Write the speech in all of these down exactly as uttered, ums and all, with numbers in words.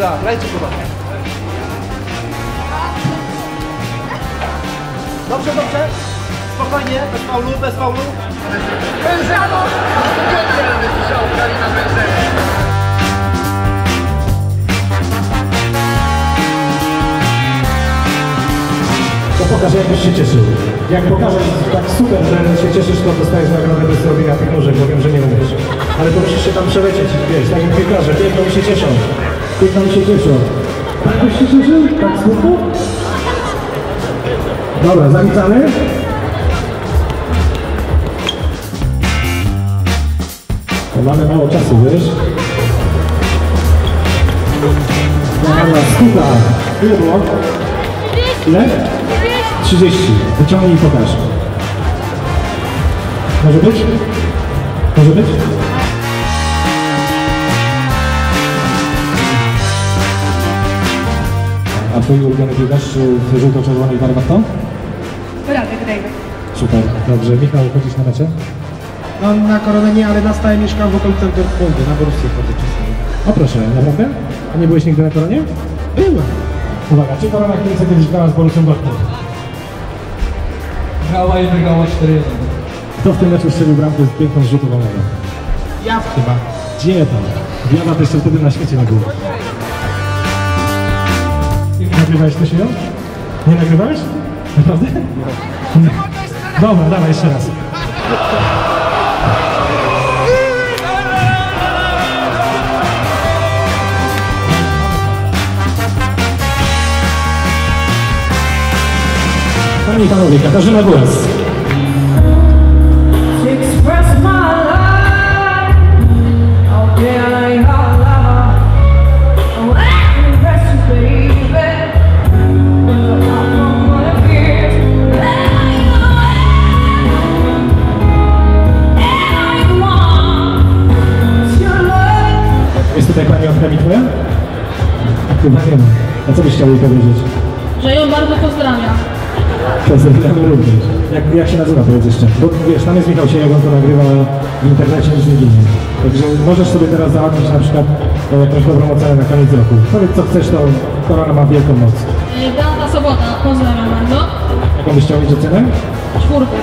Dobra, grajcie chłopaki. Dobrze, dobrze. Spokojnie, bez faulu, bez faulu. Bężano! Bężano! Strzał Karina Bężano! To pokażę, jakbyś się cieszył. Jak pokażesz tak super, że się cieszysz, to dostajesz nagrodę bez robienia tych nóżek, bo wiem, że nie umiesz. Ale to musisz się tam przelecieć, wiesz, tak jak piekarze, piękno mi się cieszą. Piękno mi się cieszą. Tak byś się cieszył? Tak smutno? Dobra, zawitamy. No, mamy mało czasu, wiesz? Dobra, skuta. Ile było? Ile? trzydzieści. Wyciągnij i pokaż. Może być? Może być? A twój ulubiony piłkarz w żółto-czerwonej barwach to? Radek David. Super. Dobrze. Michał, chodzisz na mecze? No na Koronę nie, ale na stałe mieszkam w okolicach Dortmundu, na Borussię chodzę czasami. O proszę, naprawdę? A nie byłeś nigdy na Koronie? Byłem. Uwaga, czy Korona Kielce kiedyś grała z Borussią Dortmund? Grała i wygrała cztery jeden. Kto w tym meczu strzelił bramkę z piękną zrzutu wolnego? Ja chyba. Gdzie tam? Wiada to jeszcze wtedy na świecie nie było. Nagrywałeś to się ją? Nie nagrywałeś? Naprawdę? Nie. Nie. Dobra, dawaj jeszcze raz. Panie i panowie, Katarzyna Góras. Jest tutaj pani Otka Mitwoja? Chyba nie ma. A co byś chciał jej powiedzieć? Że ją bardzo pozdrawiam. Pozdrawiamy również. Jak, jak się nazywa powiedz jeszcze? Bo wiesz, tam jest Michał się, jak on to nagrywa w internecie, nic nie ginie. Także możesz sobie teraz załatwić na przykład jakąś dobrą ocenę na koniec roku. Powiedz co chcesz, to Korona ma wielką moc. Dana sobota, pozdrawiam bardzo. Jaką byś chciał mieć ocenę? Czwórkę.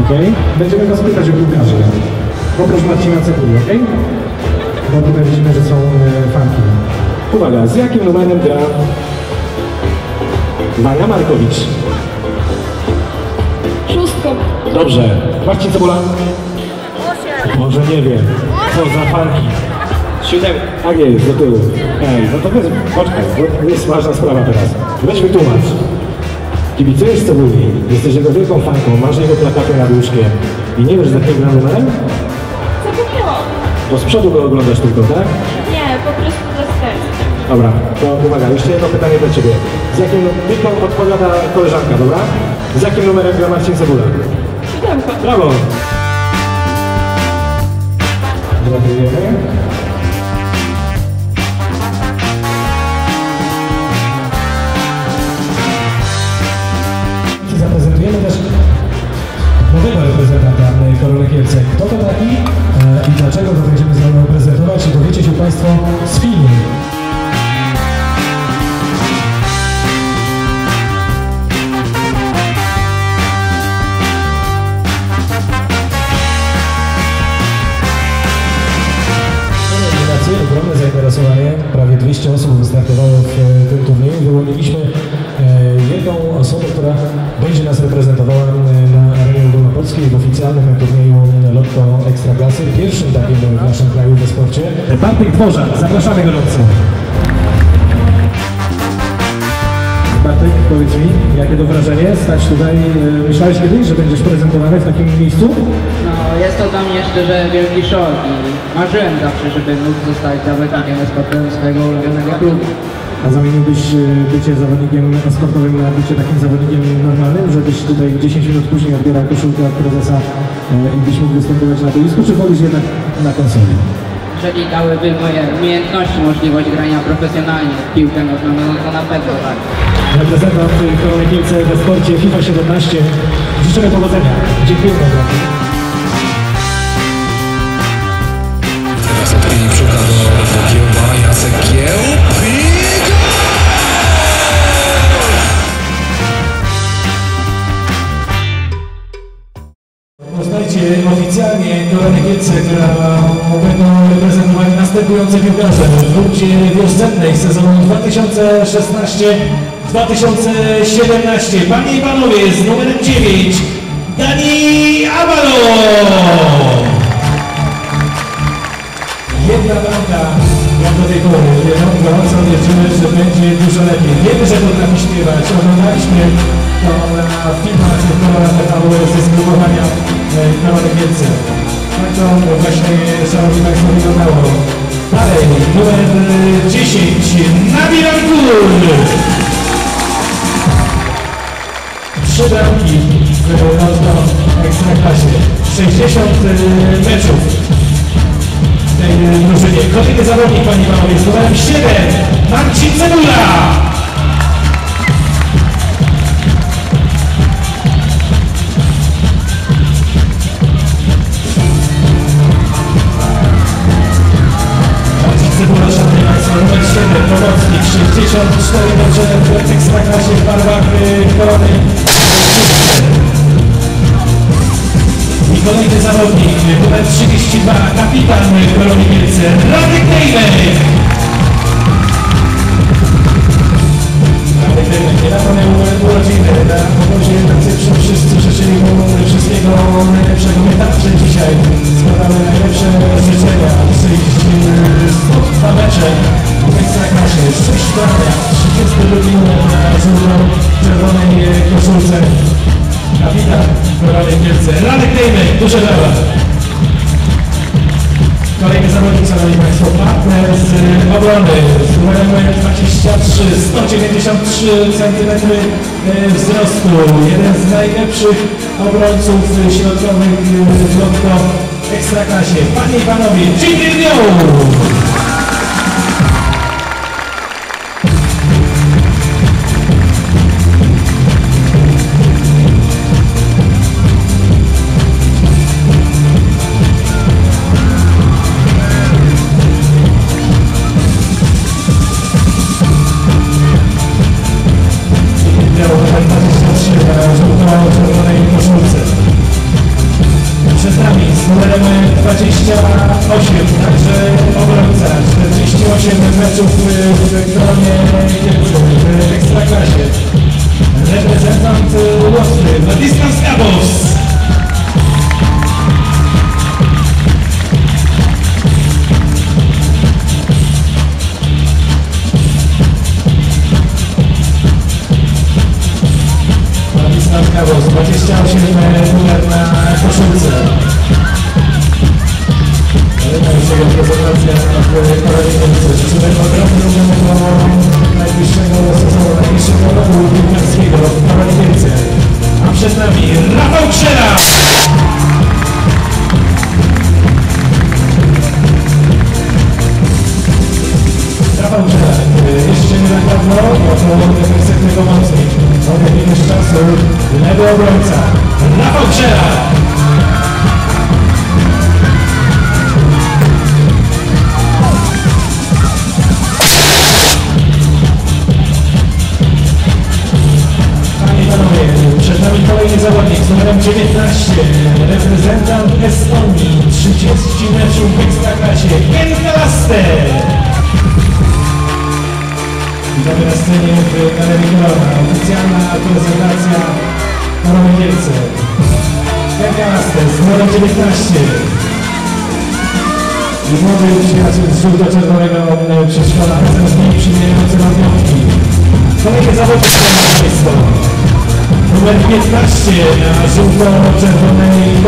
Okej. Okay. Będziemy go spytać o piłkarzy. Poproszę Marcina Cebuli, okej? Okay? Bo tutaj widzimy, że są e, fanki. Uwaga, z jakim numerem gra Maria Markowicz? Dobrze. Marcin Cebula? Może nie wiem. Co za fanki? Siedem. Tak jest, do tyłu. Ej, no to bez... Poczekaj, bo jest ważna sprawa teraz. Weźmy tłumacz. Kibicujesz Cebuli, jesteś jego wielką fanką, masz jego plakatę nad łóżkiem i nie wiesz za jakim gra numerem? Zapomniałam. Bo z przodu go oglądasz tylko, tak? Nie, po prostu to jest. Dobra, to uwaga, jeszcze jedno pytanie dla ciebie. Z jakim numerem odpowiada koleżanka, dobra? Z jakim numerem gra Marcin Cebula? Siódemka. Brawo! Gratulujemy. Zaprezentujemy też nowego reprezentanta Korony Kielce. Kto to taki i dlaczego go będziemy z nami prezentować, dowiecie się Państwo z filmu. Prawie dwieście osób wystartowało w tym turnieju. Wyłoniliśmy jedną osobę, która będzie nas reprezentowała na arenie ogólnopolskiej w oficjalnym turnieju Lotto Ekstraklasy, pierwszym takim w naszym kraju w sporcie. Bartek Dworzak, zapraszamy gorąco. Bartek, powiedz mi, jakie to wrażenie stać tutaj? Myślałeś kiedyś, że będziesz prezentowany w takim miejscu? No, jest to dla mnie szczerze wielki szok. Marzyłem zawsze, żeby mógł zostać zawodnikiem eskortowym swojego ulubionego klubu. A zamieniłbyś bycie zawodnikiem eskortowym na bycie takim zawodnikiem normalnym, żebyś tutaj dziesięć minut później odbierał koszulkę od prezesa i byś mógł występować na boisku, czy wolisz jednak na konsoli? Jeżeli dałyby moje umiejętności możliwość grania profesjonalnie w piłkę nożną, no to na pewno tak. Reprezentant Korony Kielce we sporcie FIFA siedemnaście. Życzymy powodzenia. Dziękujemy. Teraz odpowiedni przykład do Jacek Kieł. występujący piłkarze w grupie wiosennej sezonu dwa tysiące szesnasty dwa tysiące siedemnasty. Panie i panowie, z numerem dziewięć Dani Avalo. Jedna bramka jak do tej pory. Gorąco wierzymy, że będzie dużo lepiej. Wiemy, że potrafi śpiewać. Oglądaliśmy to na filmach z zgrupowania Korony Kielce. Tak to właśnie, szanowni państwo, wyglądało. Dalej, numer dziesięć Maria Markowicz. Trzy bramki w Lotto Ekstraklasie. sześćdziesiąt meczów w tej drużynie. Kolejny zawodnik, panie i panowie, z numerem siedem Marcin Cebula. Marcin Cebula, szanowni państwo, numer siedem pomocnik. sześćdziesiąt cztery mecze w Ekstraklasie w barwach Korony. I kolejny zawodnik, numer trzydzieści dwa, kapitan Korony Kielce, Radek Dejmek. Radek Dejmek nie napadł urodziny, na obozie taktycznym wszyscy życzyli mu wszystkiego najlepszego. My także dzisiaj składamy najlepsze życzenia z dwa mecze w Ekstraklasie, trzydzieści dwa trzydzieści dwa na żółto-czerwonej koszulce. Kapitan Korony Kielce, Radek Dejmek, duże brawa. Kolejny zawodnik, szanowni państwo, partner z obrony z numerem dwadzieścia trzy, sto dziewięćdziesiąt trzy cm wzrostu. Jeden z najlepszych obrońców środkowych w Lotto Ekstraklasie. Panie i panowie, Jagiellonia! Na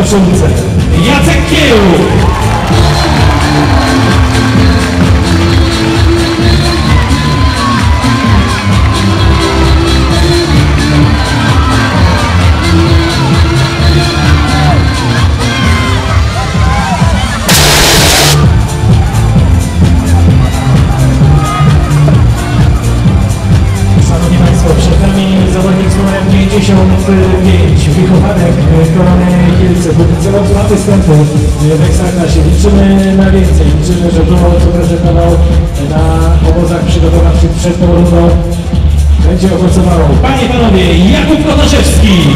żółto-czerwonej koszulce Jacek Kieł. Szanowni państwo, przed nami zawodnik z numerem pięćdziesiąt pięć. Wychowanek Korony Kielce, bo dwa występy w Ekstraklasie. Liczymy na więcej, liczymy, że było co prezentował na obozach przygotowawczych przed tą rundą. Będzie owocowało. Panie i panowie, Jakub Konoszewski!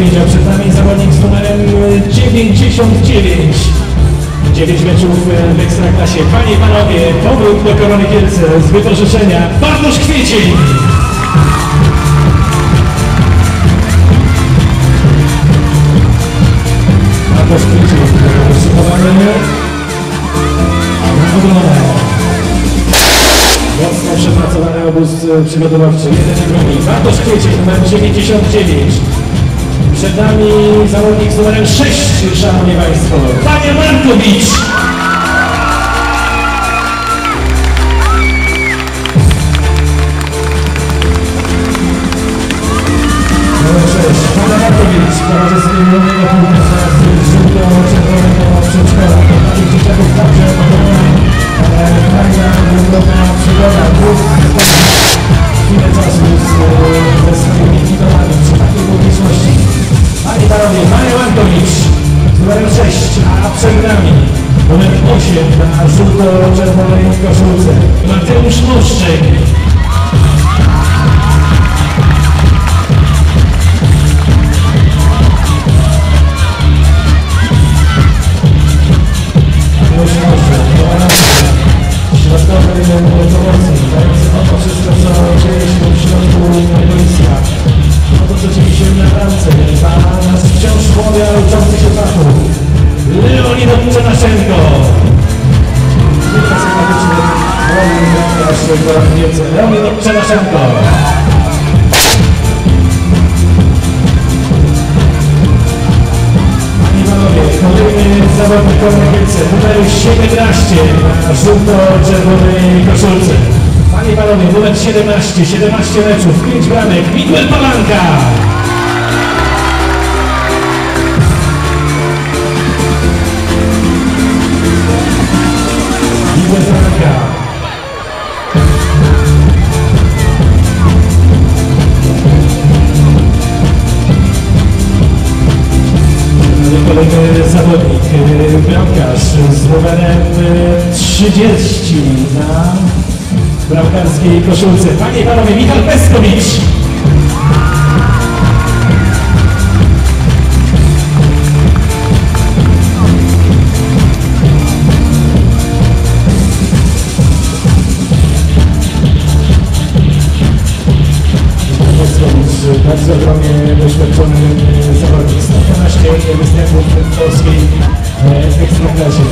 dziewięć, a przed nami zawodnik z numerem dziewięćdziesiąt dziewięć. dziewięć meczów w Ekstraklasie. Panie i panowie, powrót do Korony Kielce z wytorzeszenia Bartosz Kwiecień. Bartosz Kwiecień, usypowanie, obrona. Mocno przepracowany obóz przygotowawczy. Bartosz Kwiecień, numer dziewięćdziesiąt dziewięć. Przed nami zawodnik z numerem sześć, szanowni państwo, Maria Markowicz. Numer sześć, Maria Markowicz, towarzyskie Głównego Punktu z żółtą czerwonego przedszkola. Takich dzieciaków także podobna fajna, główna przygoda dwóch chwilę czasu ze swoimi limitowami przy takiej publiczności. Panie i panowie, Maria Markowicz z numerem sześć, a przed nami numer osiem na żółto-czerwonej koszulce Mateusz Moszczyk. Mateusz Moszczyk, środkowy pomocy, dający oto wszystko, co dzieje się w środku boiska. No to co dzieje się na bramce, ma nas wciąż chłodnia uczący się fachu. Leonidom Czernaszenko. Wielka sympatyczny Leonidom Czernaszenko. Panie i panowie, kolejny zawodnik Korony Kielce, numer siedemnaście na żółto-czerwonej koszulce. Panie i panowie, numer siedemnaście, siedemnaście meczów, pięć bramek, Michael Polanka. Michael Polanka. Kolejny zawodnik, bramkarz z numerem trzydzieści na bramkarskiej koszulce. Panie i panowie, Michael Peskowicz. Peskowicz, bardzo ogromnie doświadczony zawodnik. sto dwanaście występów w polskiej ekstraklasie.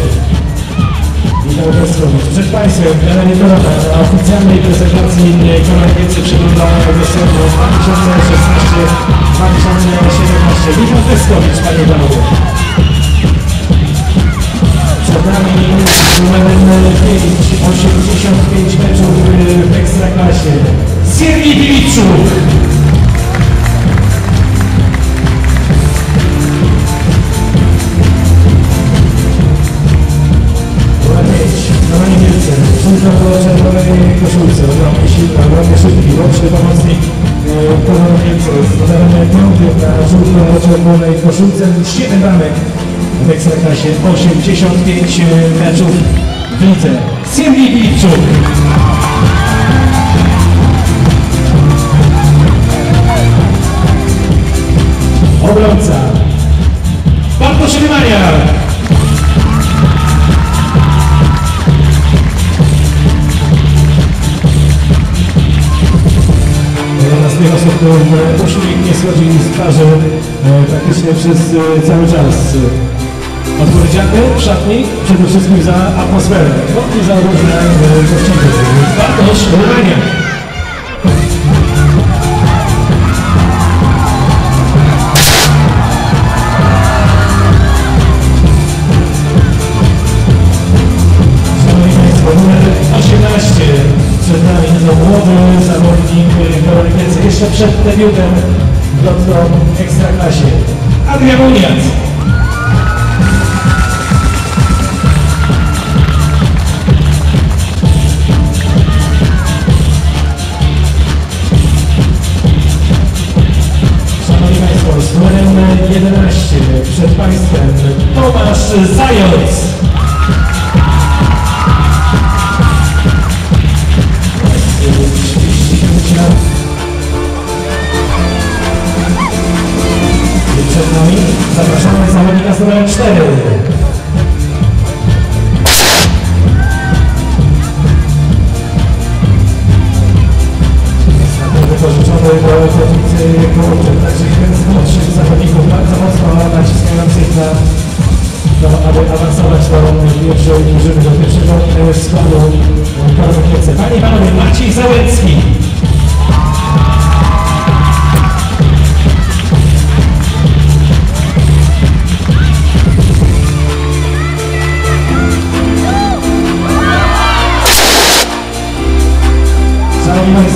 Michał Peskowicz. Przed państwem Elenitora na oficjalnej prezentacji Korony Kielce przygląda występu z dwa tysiące szesnaście do dwa tysiące siedemnaście. Michał Peskowicz, panie i panowie. Przed nami numerem pięć, osiemdziesiąt pięć meczów w Ekstraklasie. Siergiej Piwiczuk. Czerwonej koszulce, ogromnie silny, ogromnie szybki, łączny pomocnik Korony Kielce z numerem pięć na żółto-czerwonej koszulce. siedem bramek w Ekstraklasie, osiemdziesiąt pięć meczów w lidze. Siergiej Piwiczuk. Obrońca Bartosz Kwiecień. Z tych osób, to uśmiech nie schodzi z twarzy e, praktycznie przez e, cały czas. Odpowiedzialny w szatni przede wszystkim za atmosferę, i za różne gościnki. Bartosz Kwiecień. Szanowni państwo, numer osiemnaście. Przed nami to młody zawodnik Korony Kielce, jeszcze przed debiutem w Lotto Ekstraklasie. Adrian Muniak. Szanowni państwo, z numerem jedenaście przed państwem Tomasz Zając. przed nami. Zapraszamy zawodnika z numerem cztery. Wypożyczone do kotwicy kołączek, także jeden z młodszych zawodników bardzo mocno naciskających na to, aby awansować do pierwszej drużyny, do pierwszego składu Korony Kielce. Panie i panowie, Maciej Załęcki.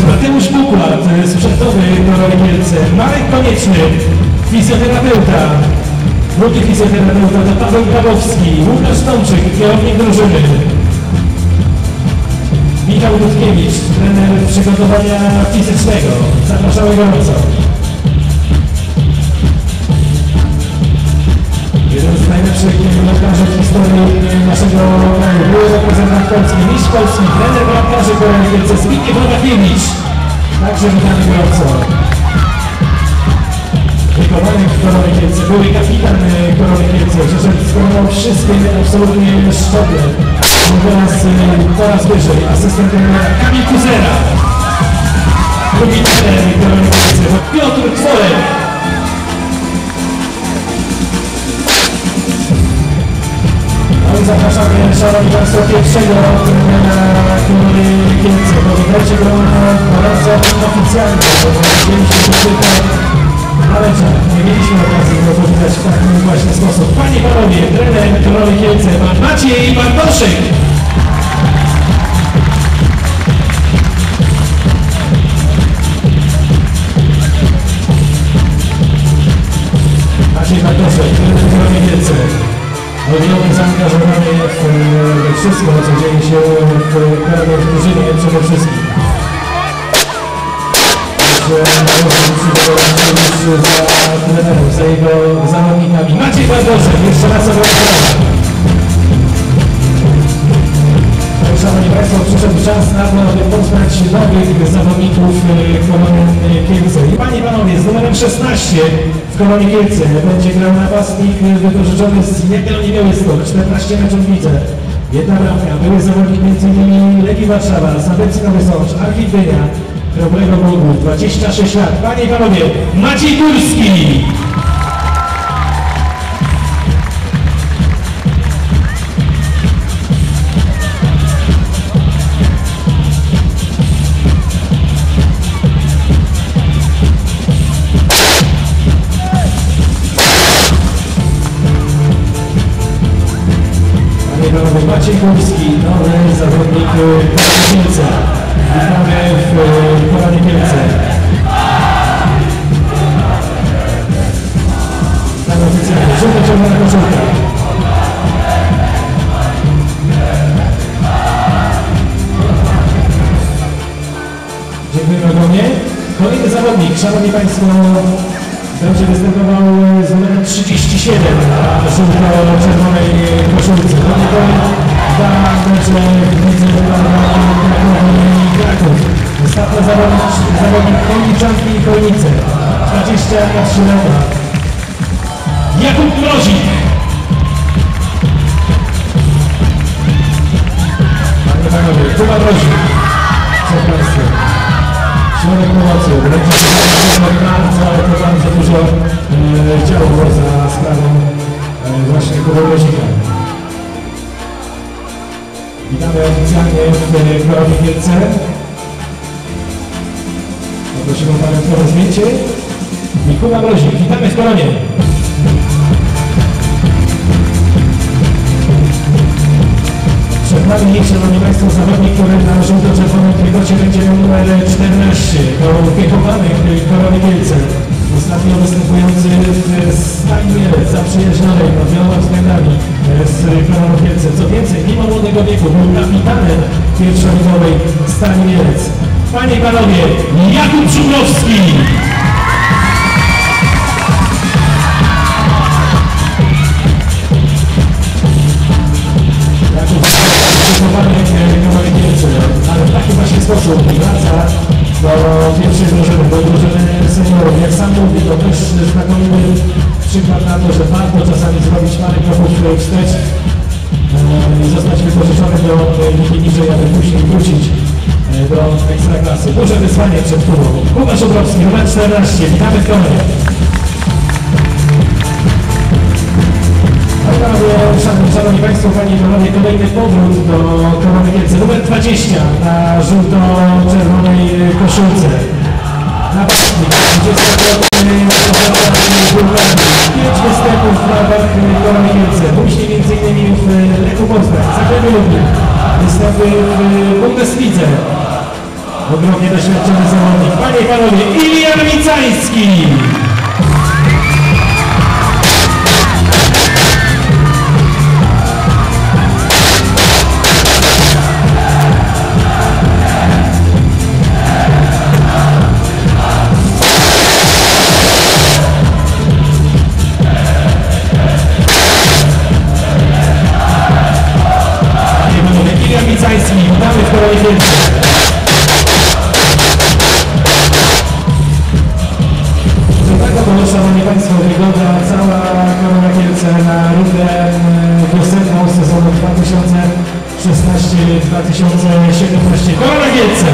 Mateusz Moszczyk, sprzętowy Korony Kielce, Marek Konieczny, fizjoterapeuta, drugi fizjoterapeuta to Paweł Kagowski, Łukasz Stączyk, kierownik drużyny, Michał Dudkiewicz, trener przygotowania fizycznego. Zapraszamy gorąco. Jeden z najlepszych piłkarzy w historii naszego kraju, były reprezentant Polski, mistrz Polski, trener piłkarzy Korony Kielce, Zbigniew Grodkiewicz. Także witamy gorąco. Wychowanek Korony Kielce, były kapitan Korony Kielce, Rzeszek wykonał wszystkie absolutnie szczodry. Teraz coraz wyżej, asystent Kamil Kuzera. Drugi trener Korony Kielce, Piotr Tworek. Zapraszamy, szanowni państwo, pierwszego trenera Korony Kielce. Powiedzcie go po raz oficjalny, bo mieliśmy poczytę na meczach. Nie mieliśmy okazji go powitać w taki właśnie sposób. Panie i panowie, trener Korony Kielce, pan Maciej Bartoszek. Maciej Bartoszek, trener Korony Kielce. Odmiennie zaangażowany w wszystko, co dzieje się w Korony w drużynie przede wszystkim. Za trenerów, za jego zawodnikami. Maciej Bartoszek, jeszcze raz obracamy. Szanowni Państwo, przyszedł czas na to, aby poznać nowych zawodników Korony Kielce. Panie i panowie, z numerem szesnaście w Koronie Kielce będzie grał napastnik wypożyczony z Jagiellonii Białystok, czternaście meczów widzę, jedna bramka, były zawodnik między innymi Legii Warszawa, Sandecji Nowy Sącz, Architmenia, Kroplego Bogu, dwadzieścia sześć lat. Panie i panowie, Maciej Kurski! Maciej Kurski, nowy zawodnik Korony Kielce. Witamy w Koronie Kielce. Tak oficjalnie, żółto-czerwona koszulka. Dziękujemy ogromnie. Kolejny zawodnik, szanowni państwo, będzie występował z numerem trzydzieści siedem na żółto-czerwonej koszulce. Dwa mecze między Jakielomią i Kraków. Ostatnio zawodnik Koniczanki i Konice. dwadzieścia trzy lata. Jakub Konoszewski. Panie panowie, Kuba Konoszewski. Przed Państwem. Środek pomocy. Bardzo, bardzo, bardzo dużo działo za sprawą właśnie Kuba Konoszewski. Witamy oficjalnie w Koronie Kielce. Poprosimy Państwa o zdjęcie. Mikuła Mrozik, witamy w Koronie. Przed nami, szanowni Państwo, zawodnik, który na żółto-czerwonym trygocie będzie numer czternaście. To wychowany w Koronie Kielce. Ostatnio występujący w Stal Mielec, zaprzyjaźnionej pod wieloma względami z Koroną Kielce. Co więcej, mimo młodego wieku był kapitanem pierwszoligowej Stal Mielec. Panie i panowie, Jakub Czulowski! Jakub Czulowski, Korony Kielce, ale w taki właśnie sposób wraca do pierwszej drużyny, do drużyny seniorów. Jak sam mówi, to też znakomity przykład na to, że warto czasami zrobić parę kroków wstecz, e, zostać wypożyczony do ligi niżej, aby później wrócić do Ekstraklasy. Duże wyzwanie przed klubą. Łukasz Obrowski, numer czternaście. Witamy w Koronie. Szanowni Państwo, Panie i Panowie, kolejny powrót do Korony Kielce. Numer dwadzieścia na żółto-czerwonej koszulce. Napastnik dwudziestoletni pięć występów w klubach Korony Kielce. Później między innymi w Lechu Poznań, Zagłębiu Lublin. Występy w Bundeslidze. Ogromnie doświadczony zawodnik. Panie i Panowie, Ilian Wicański! dwa tysiące siedemnaście. Korona Kielce!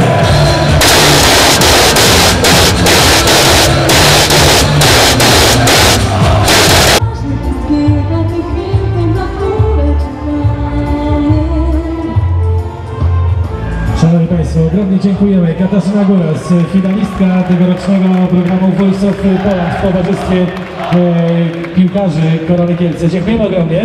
Szanowni Państwo, ogromnie dziękujemy. Katarzyna Góras, finalistka tegorocznego programu Voice of Poland w towarzystwie e, piłkarzy Korony Kielce. Dziękujemy ogromnie.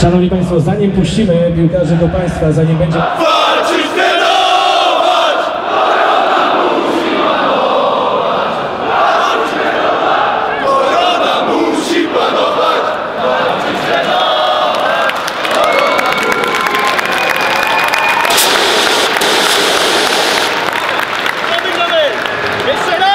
Szanowni Państwo, zanim puścimy piłkarzy do Państwa, zanim będzie... Walczyć, trenować! Korona musi panować! Walczyć, trenować! Korona musi panować! Walczyć, trenować! Korona musi panować! Wygramy! Jeszcze raz!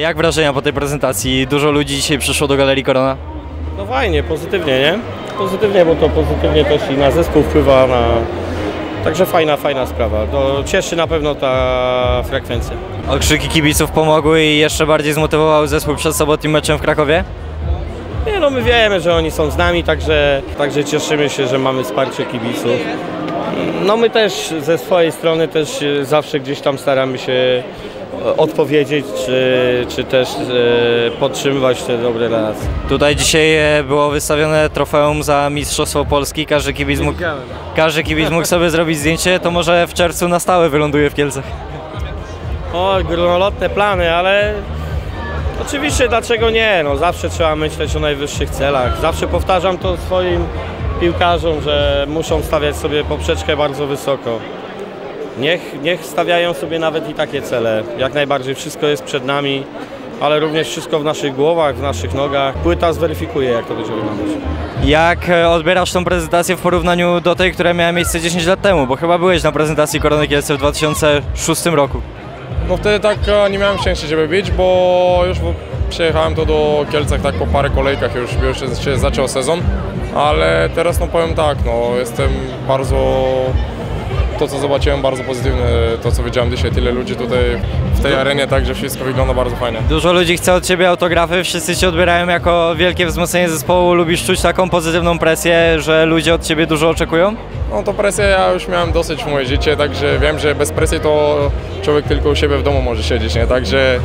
Jak wrażenia po tej prezentacji? Dużo ludzi dzisiaj przyszło do Galerii Korona? No fajnie, pozytywnie, nie? Pozytywnie, bo to pozytywnie też i na zespół wpływa, na... Także fajna, fajna sprawa. To cieszy na pewno ta frekwencja. Okrzyki kibiców pomogły i jeszcze bardziej zmotywowały zespół przed sobotnim meczem w Krakowie? Nie, no my wiemy, że oni są z nami, także, także cieszymy się, że mamy wsparcie kibiców. No my też ze swojej strony też zawsze gdzieś tam staramy się odpowiedzieć, czy, czy też e, podtrzymywać te dobre relacje. Tutaj dzisiaj było wystawione trofeum za Mistrzostwo Polski. Każdy kibic mógł, każdy kibic mógł sobie zrobić zdjęcie, to może w czerwcu na stałe wyląduje w Kielcach. O, górnolotne plany, ale oczywiście dlaczego nie? No, zawsze trzeba myśleć o najwyższych celach. Zawsze powtarzam to swoim piłkarzom, że muszą stawiać sobie poprzeczkę bardzo wysoko. Niech, niech stawiają sobie nawet i takie cele. Jak najbardziej wszystko jest przed nami, ale również wszystko w naszych głowach, w naszych nogach. Płyta zweryfikuje, jak to będzie wyglądać. Jak odbierasz tą prezentację w porównaniu do tej, która miała miejsce dziesięć lat temu? Bo chyba byłeś na prezentacji Korony Kielce w dwa tysiące szóstym roku. No wtedy tak nie miałem szczęścia, żeby być, bo już przyjechałem to do Kielcach tak po parę kolejkach, już, już się zaczął sezon. Ale teraz no powiem tak, no jestem bardzo... To, co zobaczyłem, bardzo pozytywne, to, co widziałem dzisiaj, tyle ludzi tutaj w tej arenie, także wszystko wygląda bardzo fajnie. Dużo ludzi chce od Ciebie autografy, wszyscy Cię odbierają jako wielkie wzmocnienie zespołu, lubisz czuć taką pozytywną presję, że ludzie od Ciebie dużo oczekują? No to presję ja już miałem dosyć w moje życie, także wiem, że bez presji to człowiek tylko u siebie w domu może siedzieć, nie? Także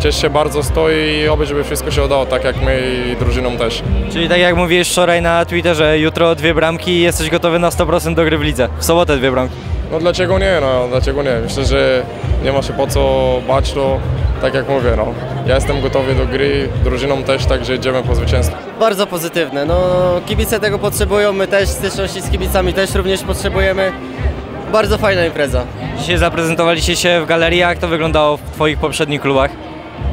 cieszę się bardzo z to i oby, żeby wszystko się udało, tak jak my i drużyną też. Czyli tak jak mówiłeś wczoraj na Twitterze, jutro dwie bramki i jesteś gotowy na sto procent do gry w lidze. W sobotę dwie bramki. No dlaczego nie, no dlaczego nie? Myślę, że nie ma się po co bać, to tak jak mówię, no. Ja jestem gotowy do gry, drużyną też, także idziemy po zwycięstwo. Bardzo pozytywne, no kibice tego potrzebują, my też, styczności z kibicami też również potrzebujemy. Bardzo fajna impreza. Dzisiaj zaprezentowaliście się w galerii, jak to wyglądało w Twoich poprzednich klubach?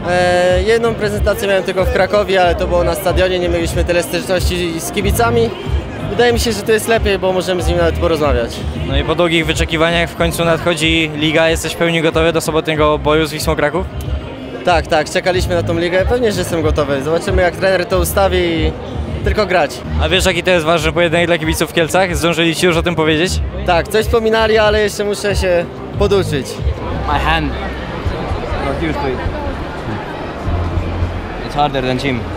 E, jedną prezentację miałem tylko w Krakowie, ale to było na stadionie, nie mieliśmy tyle styczności z kibicami. Wydaje mi się, że to jest lepiej, bo możemy z nimi nawet porozmawiać. No i po długich wyczekiwaniach w końcu nadchodzi liga. Jesteś w pełni gotowy do sobotniego boju z Wisłą Kraków? Tak, tak, czekaliśmy na tą ligę, pewnie, że jestem gotowy. Zobaczymy, jak trener to ustawi i tylko grać. A wiesz, jaki to jest ważny pojedynek dla kibiców w Kielcach? Zdążyli Ci już o tym powiedzieć? Tak, coś wspominali, ale jeszcze muszę się poduczyć. My hand. Not used to it. It's harder than gym.